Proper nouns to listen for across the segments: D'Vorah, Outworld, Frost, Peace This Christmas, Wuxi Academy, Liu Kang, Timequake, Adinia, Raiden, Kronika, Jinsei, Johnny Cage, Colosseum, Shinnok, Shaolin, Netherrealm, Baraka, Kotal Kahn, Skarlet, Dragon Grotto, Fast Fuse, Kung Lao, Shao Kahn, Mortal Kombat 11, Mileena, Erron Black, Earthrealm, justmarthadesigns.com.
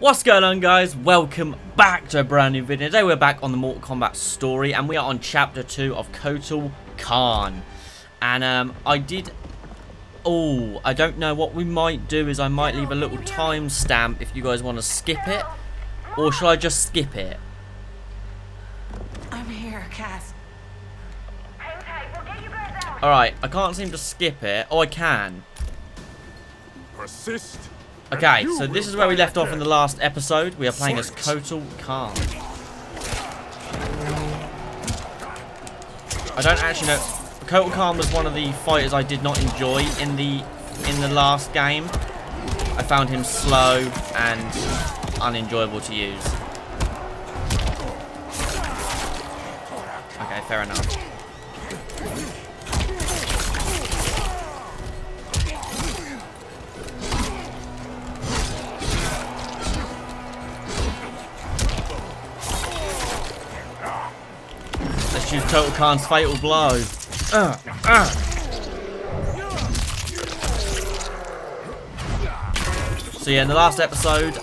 What's going on, guys? Welcome back to a brand new video. Today we're back on the Mortal Kombat story and we are on chapter 2 of Kotal Kahn. And I don't know what we might do is I might leave a little timestamp if you guys want to skip it. Or should I just skip it? I'm here, Cass. Alright, I can't seem to skip it. Oh, I can. Persist. Okay, so this is where we left off in the last episode. We are playing as Kotal Kahn. I don't actually know. Kotal Kahn was one of the fighters I did not enjoy in the last game. I found him slow and unenjoyable to use. Okay, fair enough. Choose Kotal Kahn's fatal blow. So yeah, in the last episode,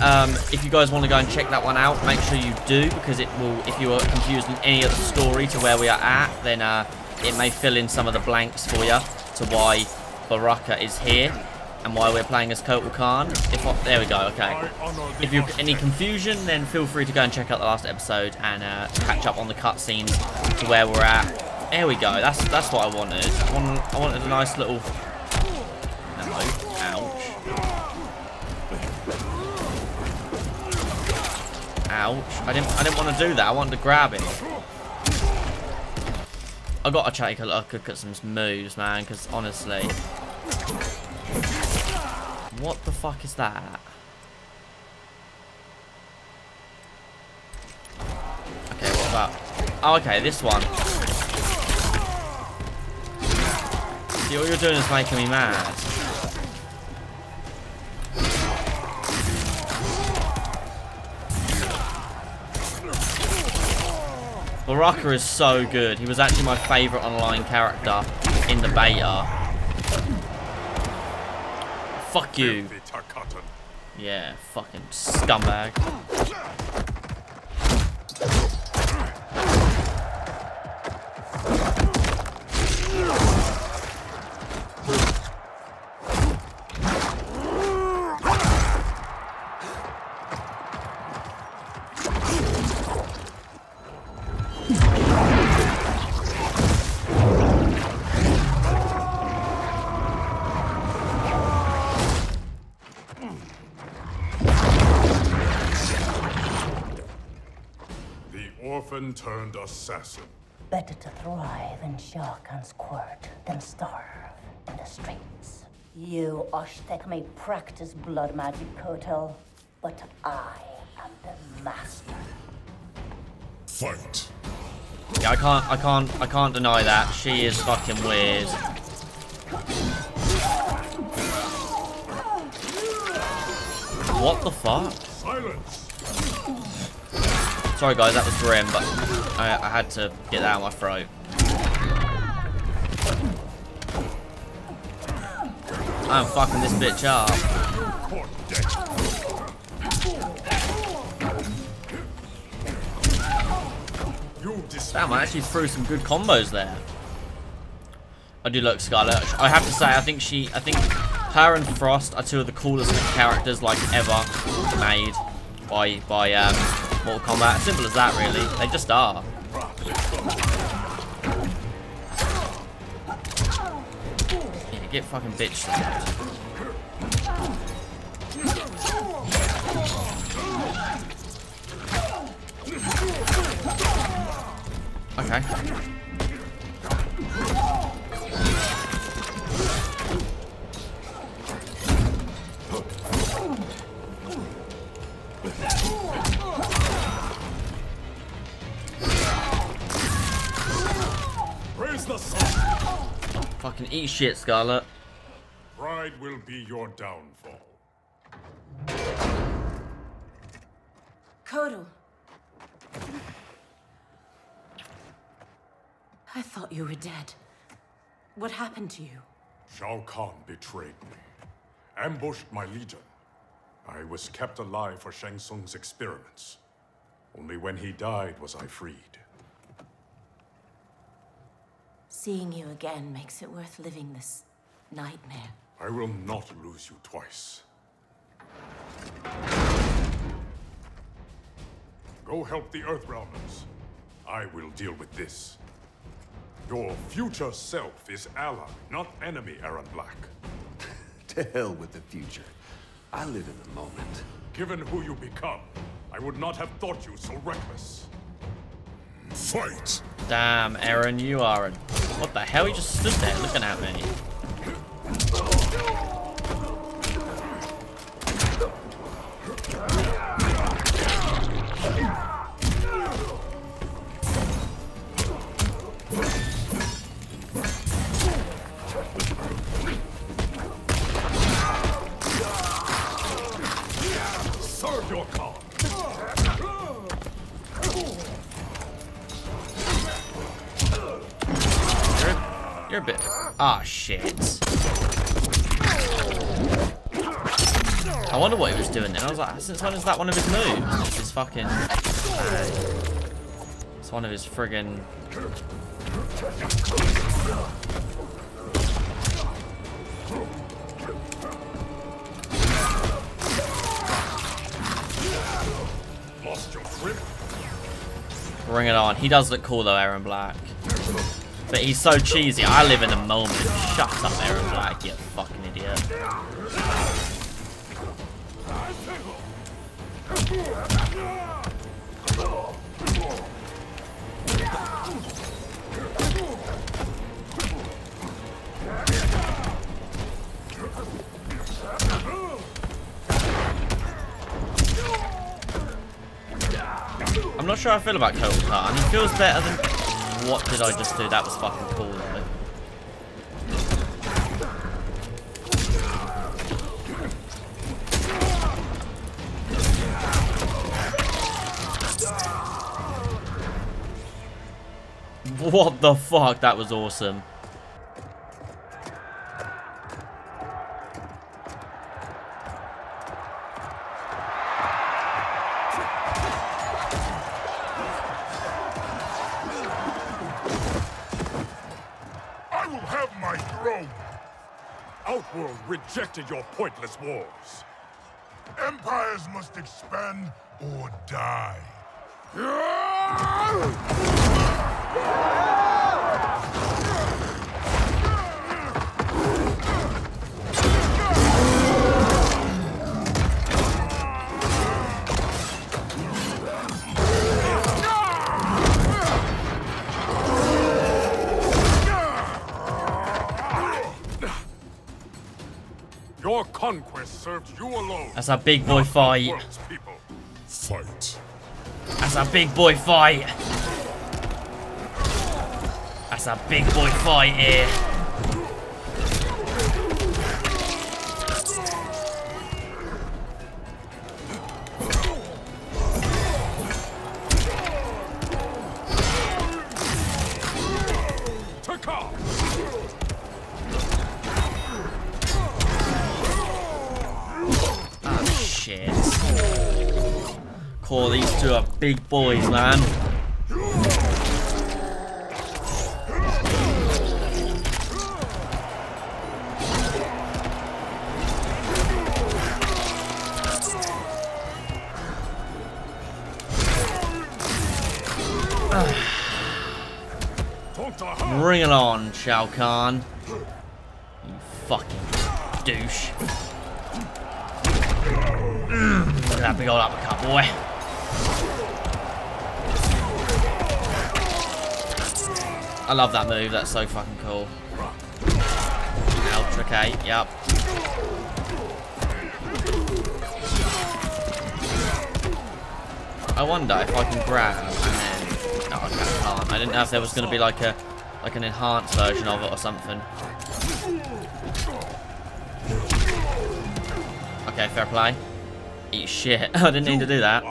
if you guys want to go and check that one out, make sure you do, because it will, if you are confused in any other story to where we are at, then it may fill in some of the blanks for you to why Baraka is here and why we're playing as Kotal Kahn. There we go, okay. If you've got any confusion, then feel free to go and check out the last episode and catch up on the cutscenes to where we're at. There we go, that's what I wanted. I wanted a nice little... Ouch. Ouch. I didn't want to do that, I wanted to grab it. I got to take a look at some moves, man, because honestly... What the fuck is that? Okay, what about? Oh, okay, this one. See, all you're doing is making me mad. Baraka is so good. He was actually my favourite online character in the beta. Fuck you. Yeah, fucking scumbag. Turned assassin. Better to thrive in Shao Kahn's court than starve in the streets. You, Oshtek, may practice blood magic, Kotal, but I am the master. Fight. Yeah, I can't deny that. She is fucking weird. What the fuck? Silence. Sorry guys, that was grim, but I had to get that out of my throat. I'm fucking this bitch up. Damn, I actually threw some good combos there. I do like Skarlet. I have to say, I think her and Frost are two of the coolest characters like ever made by Mortal Kombat. Simple as that, really. They just are. Yeah, get fucking bitch slapped. Okay. Fucking eat shit, Scarlet. Pride will be your downfall. Kotal. I thought you were dead. What happened to you? Shao Kahn betrayed me, ambushed my legion, I was kept alive for Shang Tsung's experiments. Only when he died was I freed. Seeing you again makes it worth living this nightmare. I will not lose you twice. Go help the Earthrealmers. I will deal with this. Your future self is ally, not enemy, Erron Black. To hell with the future. I live in the moment. Given who you become, I would not have thought you so reckless. Fight! Damn, Erron, you are a... What the hell? You just stood there looking at me. Ah, shit. I wonder what he was doing then. I was like, since when is that one of his moves? His fucking... it's one of his friggin'... Lost your grip. Bring it on. He does look cool though, Erron Black. But he's so cheesy. I live in the moment. Shut up, Erron Black, you fucking idiot. I'm not sure how I feel about Kotal Kahn. He feels better than... What did I just do? That was fucking cool, though. What the fuck? That was awesome. Outworld rejected your pointless wars. Empires must expand or die. Your conquest served you alone. That's a big boy fight. Fight. That's a big boy fight. That's a big boy fight here. Oh, these two are big boys, man. Bring it on, Shao Kahn. You fucking douche. Look at that big old uppercut, boy. I love that move, that's so fucking cool. Ultra K, yep. I wonder if I can grab and then... No, I can't. I didn't know if there was going to be like a an enhanced version of it or something. Okay, fair play. Eat shit. I didn't need to do that.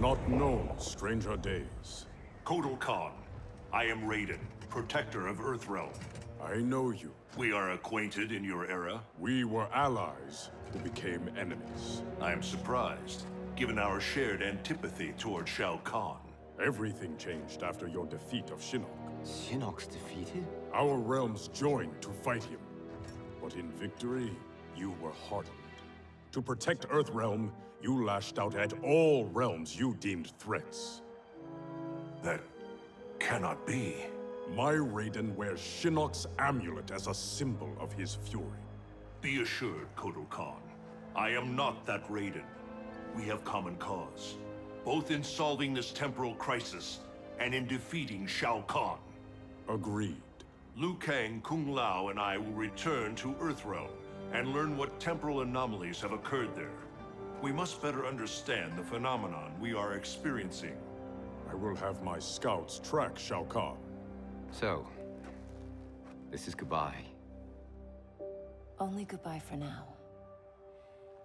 Not known, stranger days. Kotal Kahn, I am Raiden, protector of Earthrealm. I know you. We are acquainted in your era. We were allies who became enemies. I am surprised, given our shared antipathy toward Shao Kahn. Everything changed after your defeat of Shinnok. Shinnok's defeated? Our realms joined to fight him. But in victory, you were hardened. To protect Earthrealm, you lashed out at all realms you deemed threats. That cannot be. My Raiden wears Shinnok's amulet as a symbol of his fury. Be assured, Kotal Kahn. I am not that Raiden. We have common cause, both in solving this temporal crisis and in defeating Shao Kahn. Agreed. Liu Kang, Kung Lao, and I will return to Earthrealm and learn what temporal anomalies have occurred there. We must better understand the phenomenon we are experiencing. I will have my scouts track Shao Kahn. So, this is goodbye. Only goodbye for now.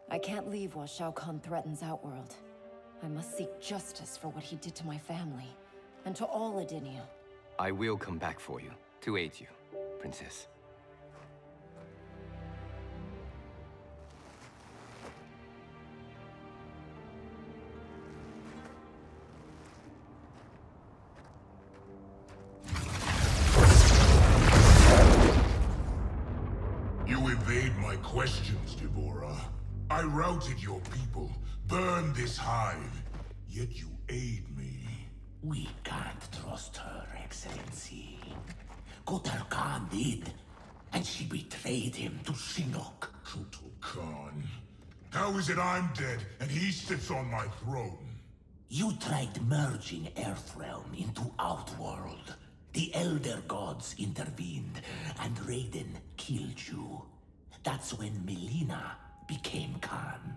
I can't leave while Shao Kahn threatens Outworld. I must seek justice for what he did to my family, and to all Adinia. I will come back for you, to aid you, Princess. Questions, D'Vorah. I routed your people, burned this hive, yet you aid me. We can't trust her, Excellency. Kotal Kahn did, and she betrayed him to Shinnok. Kotal Kahn? How is it I'm dead, and he sits on my throne? You tried merging Earthrealm into Outworld. The Elder Gods intervened, and Raiden killed you. That's when Mileena became Kahn.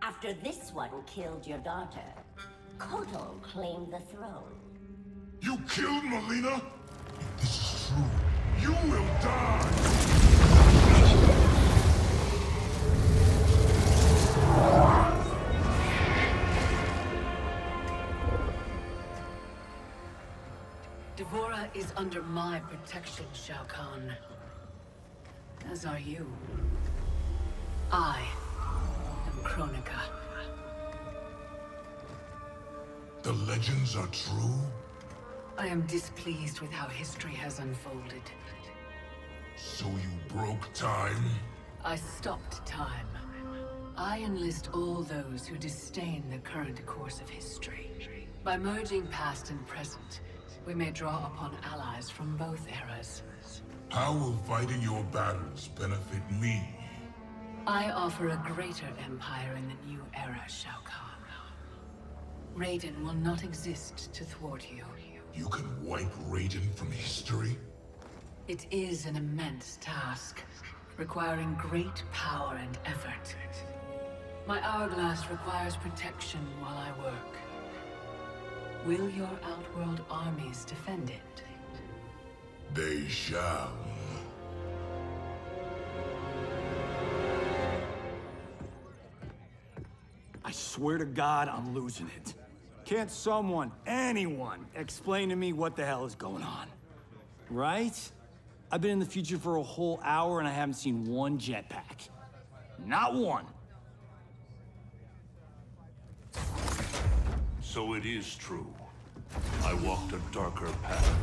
After this one killed your daughter, Kotal claimed the throne. You killed Mileena? If this is true, you will die! D'Vorah is under my protection, Shao Kahn. As are you. I am Kronika. The legends are true? I am displeased with how history has unfolded. So you broke time? I stopped time. I enlist all those who disdain the current course of history. By merging past and present, we may draw upon allies from both eras. How will fighting your battles benefit me? I offer a greater empire in the new era, Shao Kahn. Raiden will not exist to thwart you. You can wipe Raiden from history? It is an immense task, requiring great power and effort. My hourglass requires protection while I work. Will your Outworld armies defend it? They shall. I swear to God, I'm losing it. Can't someone, anyone, explain to me what the hell is going on? Right? I've been in the future for a whole hour and I haven't seen one jetpack. Not one. So it is true. I walked a darker path.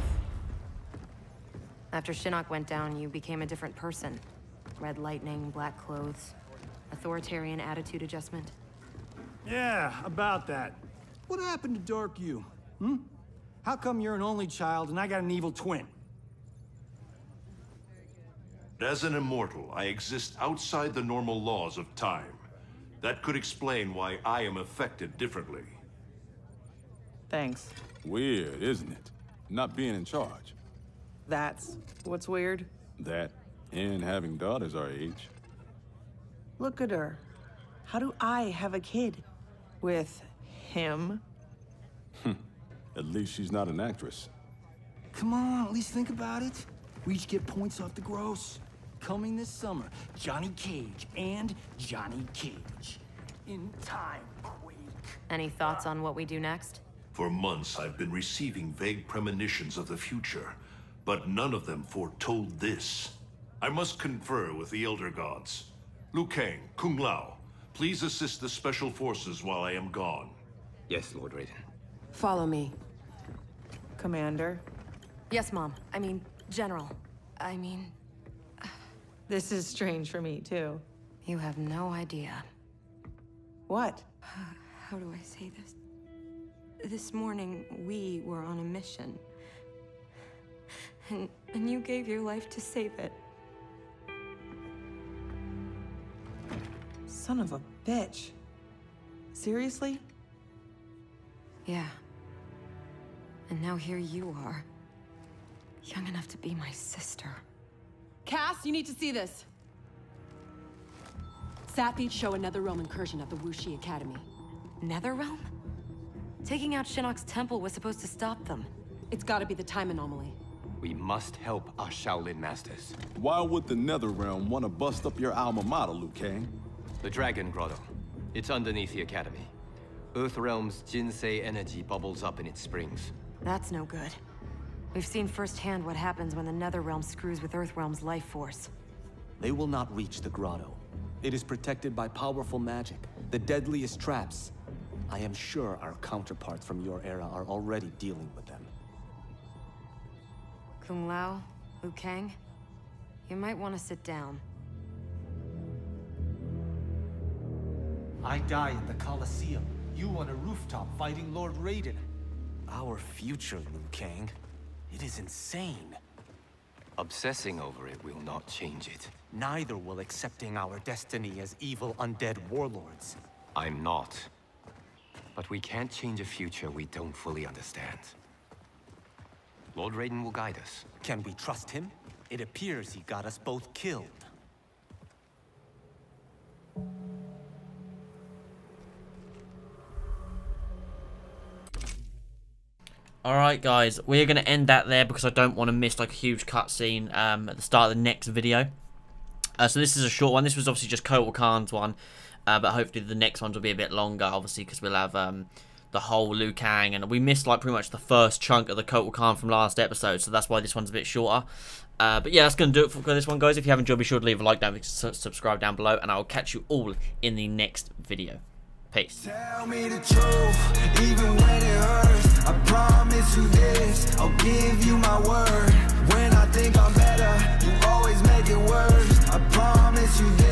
After Shinnok went down, you became a different person. Red lightning, black clothes, authoritarian attitude adjustment. Yeah, about that. What happened to Dark You? Hmm? How come you're an only child and I got an evil twin? As an immortal, I exist outside the normal laws of time. That could explain why I am affected differently. Thanks. Weird, isn't it? Not being in charge. That's what's weird? That and having daughters our age. Look at her. How do I have a kid? With him? At least she's not an actress. Come on, at least think about it. We each get points off the gross. Coming this summer, Johnny Cage and Johnny Cage in Timequake. Any thoughts on what we do next? For months, I've been receiving vague premonitions of the future, but none of them foretold this. I must confer with the Elder Gods. Liu Kang, Kung Lao, please assist the Special Forces while I am gone. Yes, Lord Raiden. Follow me. Commander? Yes, Mom. I mean, General. I mean... This is strange for me, too. You have no idea. What? How do I say this? This morning, we were on a mission. And you gave your life to save it. Son of a bitch. Seriously? Yeah. And now here you are. Young enough to be my sister. Cass, you need to see this. Satbeats show a Netherrealm incursion at the Wuxi Academy. Netherrealm? Taking out Shinnok's temple was supposed to stop them. It's gotta be the time anomaly. We must help our Shaolin masters. Why would the Netherrealm want to bust up your alma mater, Liu Kang? The Dragon Grotto. It's underneath the Academy. Earthrealm's Jinsei energy bubbles up in its springs. That's no good. We've seen firsthand what happens when the Netherrealm screws with Earthrealm's life force. They will not reach the grotto. It is protected by powerful magic, the deadliest traps. I am sure our counterparts from your era are already dealing with them. Kung Lao, Liu Kang, you might want to sit down. I die in the Colosseum. You on a rooftop fighting Lord Raiden. Our future, Liu Kang. It is insane. Obsessing over it will not change it. Neither will accepting our destiny as evil undead warlords. I'm not. But we can't change a future we don't fully understand. Lord Raiden will guide us. Can we trust him? It appears he got us both killed. Alright guys, we're going to end that there because I don't want to miss like a huge cutscene at the start of the next video. So this is a short one. This was obviously just Kotal Kahn's one, but hopefully the next ones will be a bit longer, obviously, because we'll have the whole Liu Kang, and we missed like pretty much the first chunk of the Kotal Kahn from last episode, so that's why this one's a bit shorter. But yeah, that's going to do it for this one, guys. If you haven't enjoyed, be sure to leave a like down and subscribe down below, and I'll catch you all in the next video. Peace. Tell me the truth, even when it hurts. I promise you this, I'll give you my word. When I think I'm better, you always make it worse. I promise you this.